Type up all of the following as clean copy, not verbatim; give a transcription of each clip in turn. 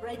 The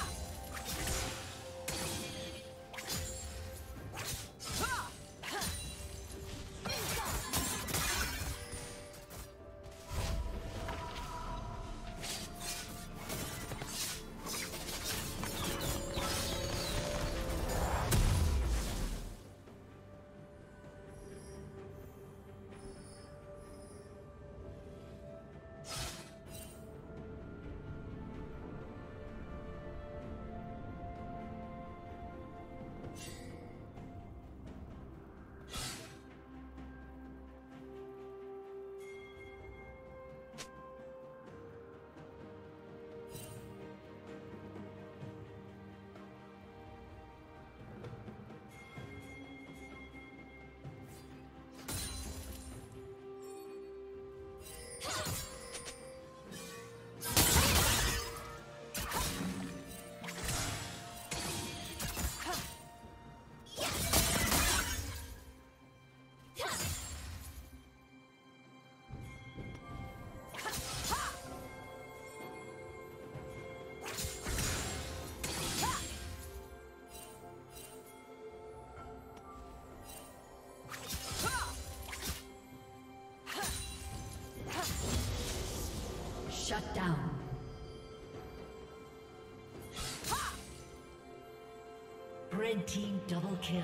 Shut down. Ha! Red team double kill.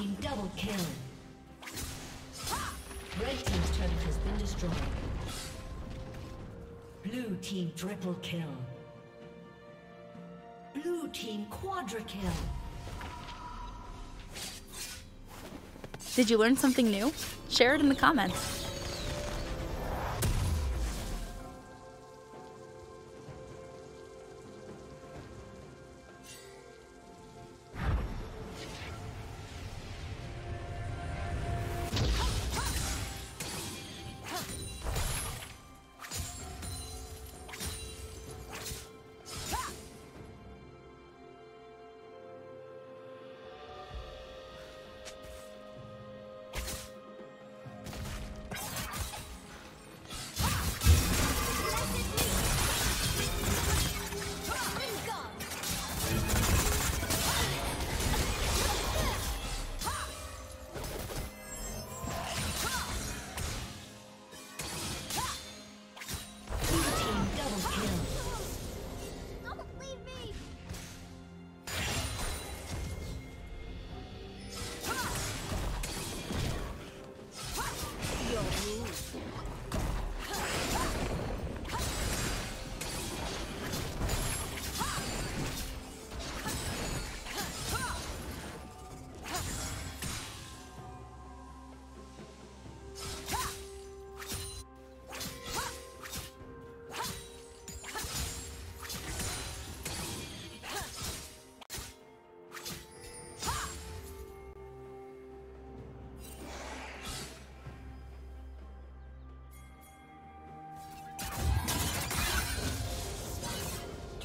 team double kill. Red team's turret has been destroyed. Blue team triple kill. Blue team quadra kill. Did you learn something new? Share it in the comments.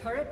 Turret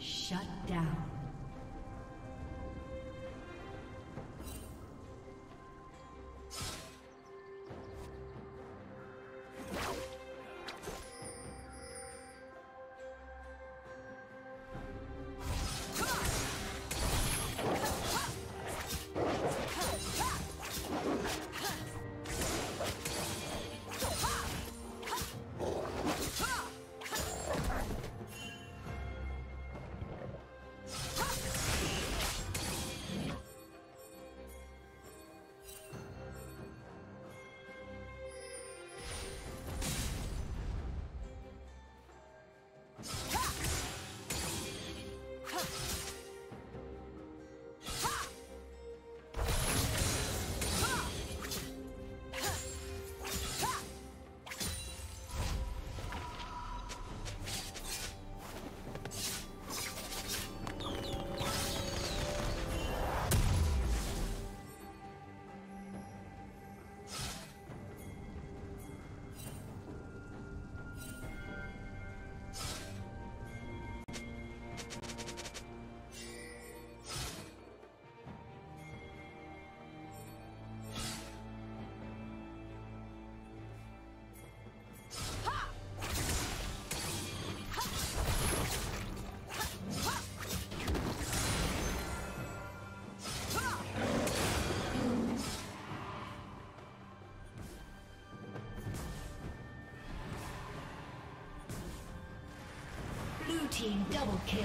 Shut down. Team double kill.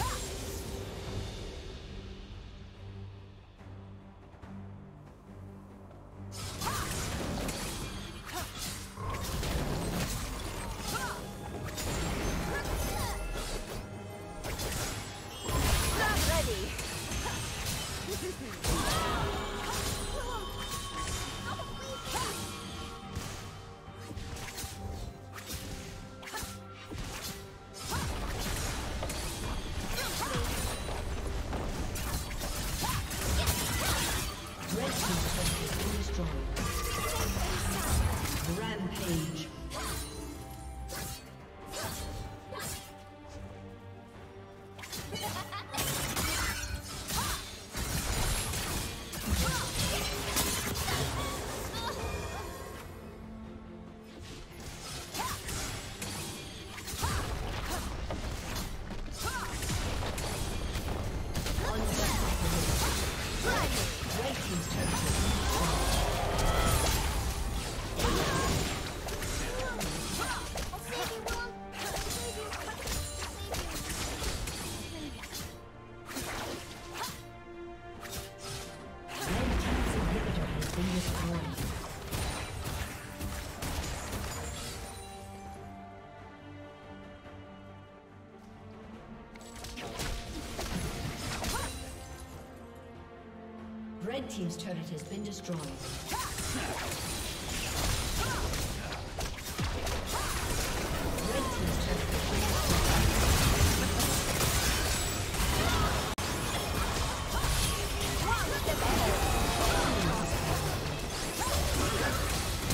Ah! Red team's turret has been destroyed. Red team's turret has been destroyed.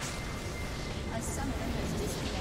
A summoner has disappeared.